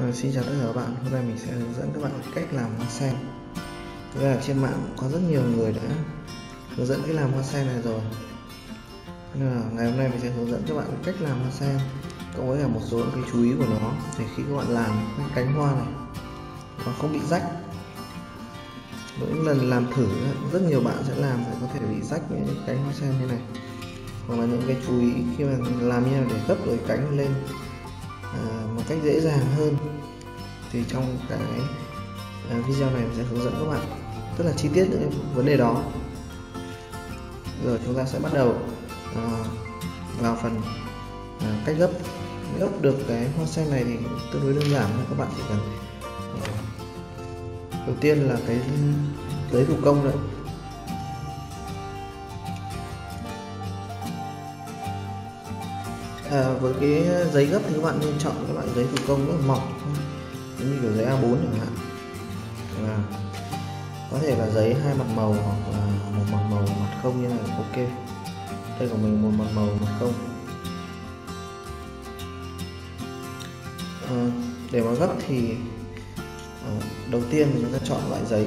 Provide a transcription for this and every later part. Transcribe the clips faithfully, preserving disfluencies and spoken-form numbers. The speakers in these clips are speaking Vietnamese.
À, xin chào tất cả các bạn, hôm nay mình sẽ hướng dẫn các bạn cách làm hoa sen. Thực ra trên mạng có rất nhiều người đã hướng dẫn cách làm hoa sen này rồi, nên là ngày hôm nay mình sẽ hướng dẫn các bạn cách làm hoa sen cộng với cả một số cái chú ý của nó để khi các bạn làm cái cánh hoa này nó không bị rách. Mỗi lần làm thử rất nhiều bạn sẽ làm phải có thể bị rách những cánh hoa sen như này, hoặc là những cái chú ý khi mà làm như này để gấp đôi cánh lên À, một cách dễ dàng hơn. Thì trong cái à, video này mình sẽ hướng dẫn các bạn rất là chi tiết những vấn đề đó. Rồi chúng ta sẽ bắt đầu à, vào phần à, cách gấp. Gấp được cái hoa sen này thì tương đối đơn giản, các bạn chỉ cần à, đầu tiên là cái giấy thủ công đấy. À, với cái giấy gấp thì các bạn nên chọn các loại giấy thủ công rất là mỏng, như kiểu giấy a bốn chẳng hạn, và có thể là giấy hai mặt màu hoặc là một mặt màu mặt không như này là ok. Đây của mình một mặt màu mặt không. À, để mà gấp thì à, đầu tiên mình chúng ta chọn loại giấy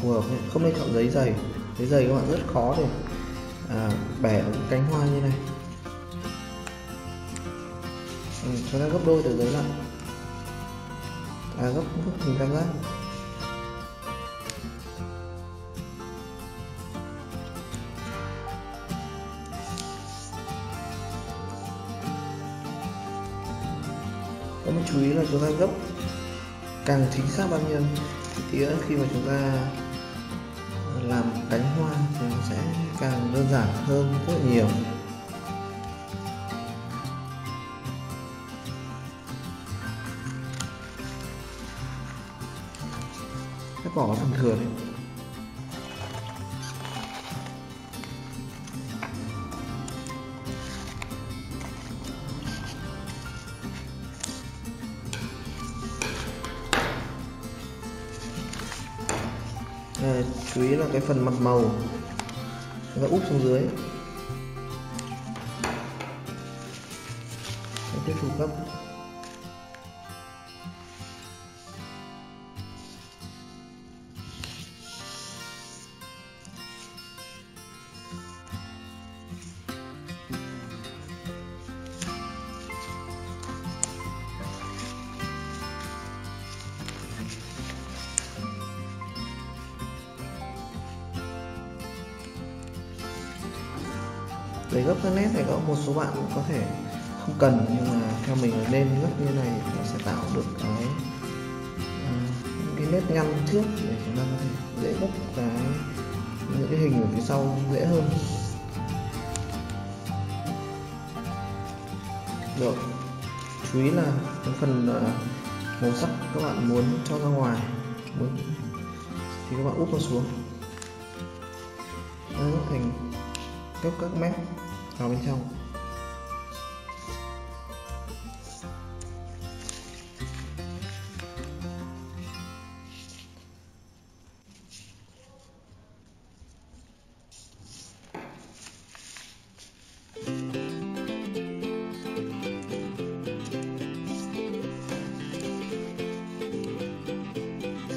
phù hợp, không nên chọn giấy dày. Giấy dày các bạn rất khó để à, bẻ cánh hoa như này. Ừ, chúng ta gấp đôi từ giấy lại, à, gấp gấp hình tam giác. Có một chú ý là chúng ta gấp càng chính xác bao nhiêu thì tía khi mà chúng ta làm cánh hoa thì nó sẽ càng đơn giản hơn rất là nhiều. Bỏ phần thừa đi. À, chú ý là cái phần mặt màu chúng ta úp xuống dưới. Để tiếp tục gấp. Giấy gấp các nét này có một số bạn cũng có thể không cần, nhưng mà theo mình nên gấp như này nó sẽ tạo được cái cái nét nhăn trước để chúng ta có thể dễ gấp cái những cái hình ở phía sau dễ hơn. Được, chú ý là cái phần màu sắc các bạn muốn cho ra ngoài muốn thì các bạn úp nó xuống, nó gấp thành gấp các mép vào bên trong.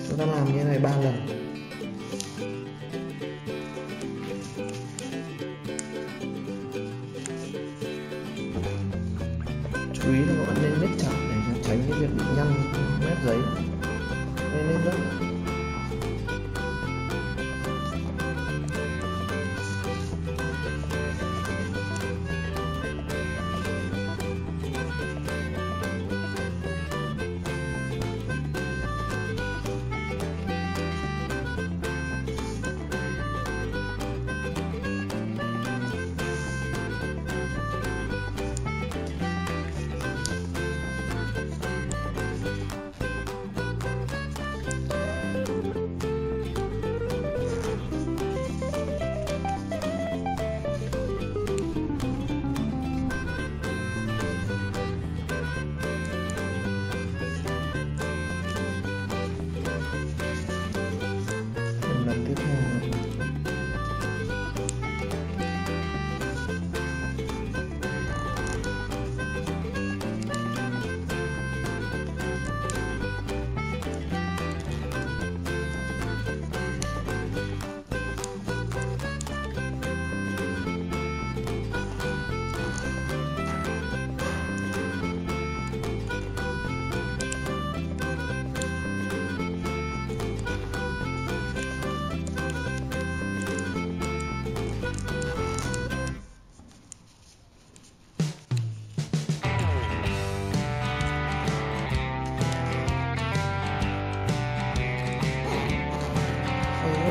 Chúng ta làm như thế này ba lần. Chú ý là các bạn nên nếp chặt để tránh cái việc bị nhăn mép giấy. Nên nếp rất.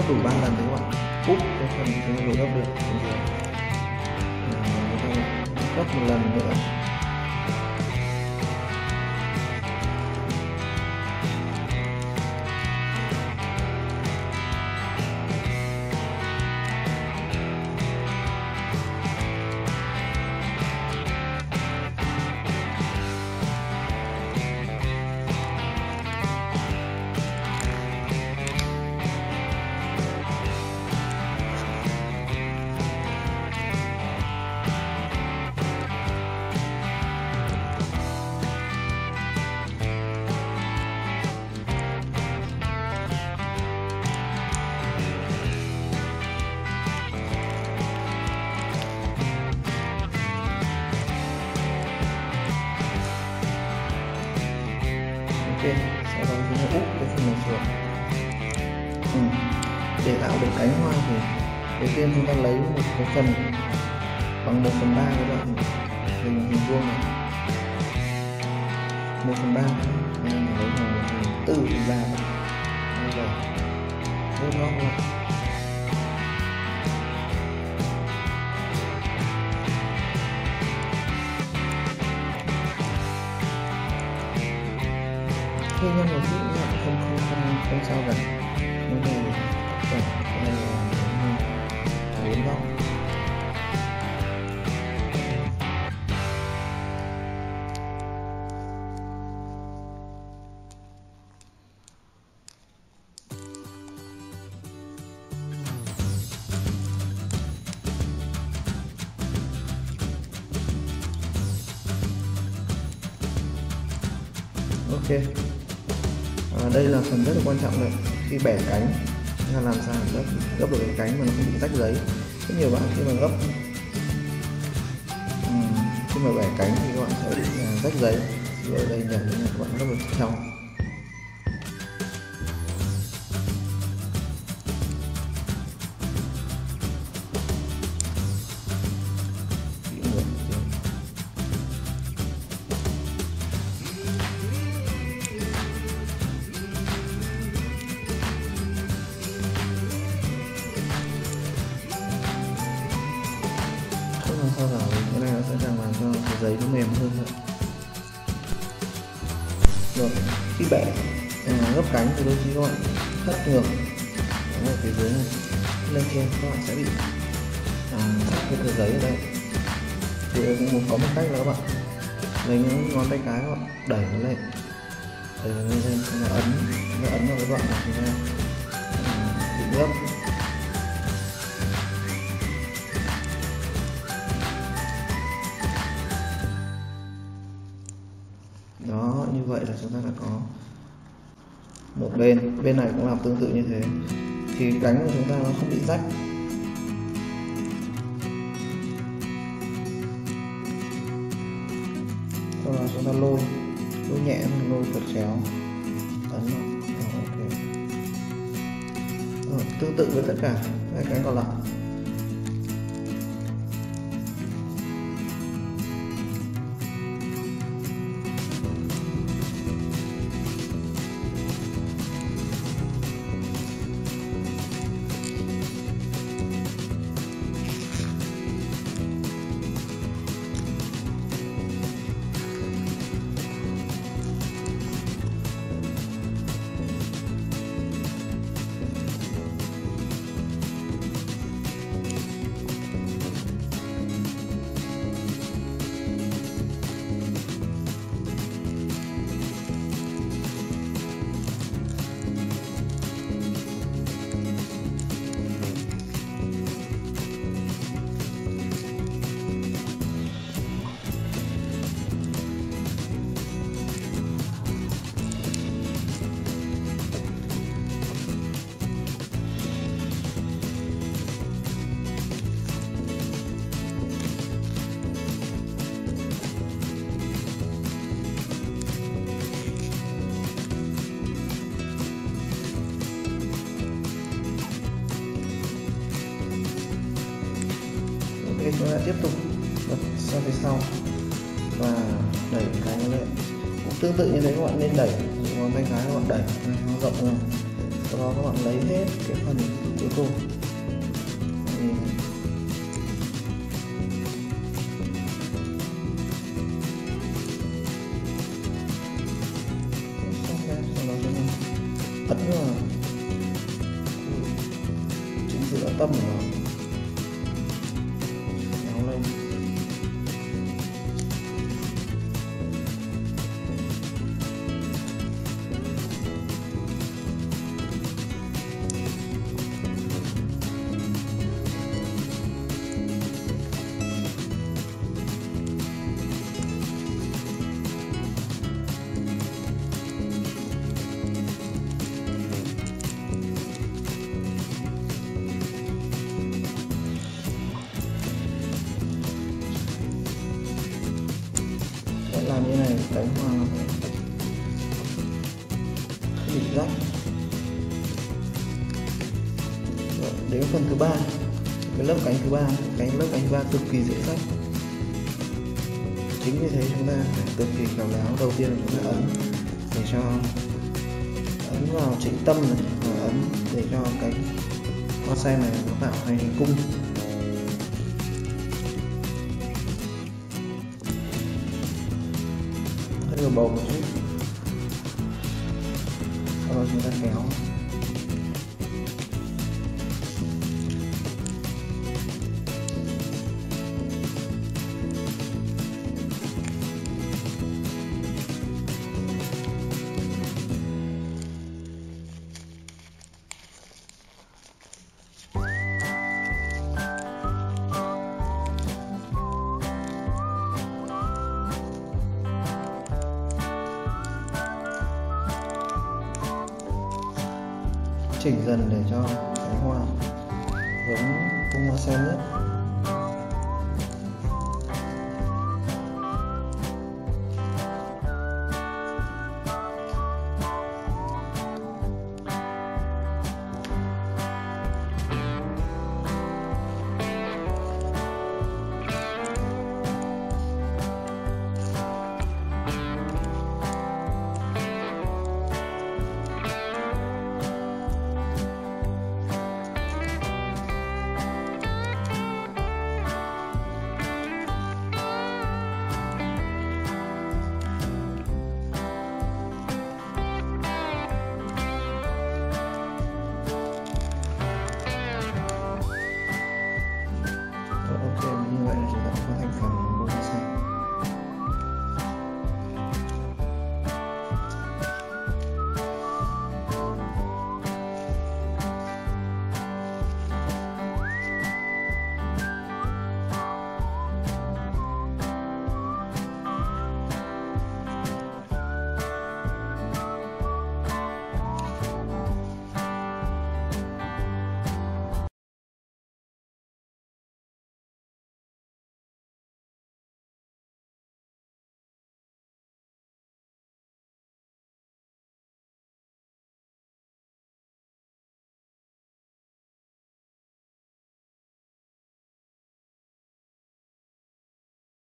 đủ ba lần đúng không ạ? Cúp cho phần cái gấp được gấp một lần nữa. Sau đó chúng ta úp cái phần này xuống. Ừ. Để tạo được cánh hoa thì đầu tiên chúng ta lấy một cái phần bằng một phần ba các bạn hình hình vuông này, một phần ba lấy vào một phần tư phần ba rồi vuông góc luôn. Khi nhân một chút nữa không không không không sao cả, nó về tổng là bốn góc. Ok. À, đây là phần rất là quan trọng này, khi bẻ cánh là làm sao để gấp được cái cánh mà nó không bị tách giấy. Rất nhiều bạn khi mà gấp uhm, khi mà bẻ cánh thì các bạn sẽ bị uh, tách giấy. Rồi đây nhầm là các bạn gấp được trong. Sau đó cái này nó sẽ càng làm cho cái giấy nó mềm hơn nữa. Rồi khi bẻ à, gấp cánh thì đôi khi các bạn thắt ngược cái dưới này lên trên, các bạn sẽ bị thắt à, cái giấy ở đây. Thì cũng có một cách là các bạn lấy ngón tay cái các bạn đẩy nó lên, đẩy nó lên nó ấn nó ấn vào cái đoạn này thì nó gấp. Đó, như vậy là chúng ta đã có một bên, bên này cũng làm tương tự như thế thì cánh của chúng ta nó không bị rách. Sau đó chúng ta lôi, lôi nhẹ, lôi thật chéo, ấn vào. Ok. Rồi, tương tự với tất cả các cánh còn lại. Chúng ta tiếp tục bật sang phía sau và đẩy cái nó lên, cũng tương tự như thế. Các bạn nên đẩy ngón tay cái, các bạn đẩy nó rộng ra, sau đó các bạn lấy hết cái phần cuối cùng. Thì ấn vào chính giữa tâm của nó, kéo lên. Làm như này cánh hoa nó phải dịch rách. Rồi, đến phần thứ ba, cái lớp cánh thứ ba, cánh lớp cánh thứ ba cực kỳ dễ rách. Chính vì thế chúng ta phải cực kỳ khéo léo. Đầu tiên là chúng ta ấn để cho ấn vào chính tâm này, và ấn để cho cánh hoa sen này nó tạo thành hình cung. Rồi bầu một chút, sau đó chúng ta kéo. Chỉnh dần để cho cánh hoa giống bông hoa sen nhất.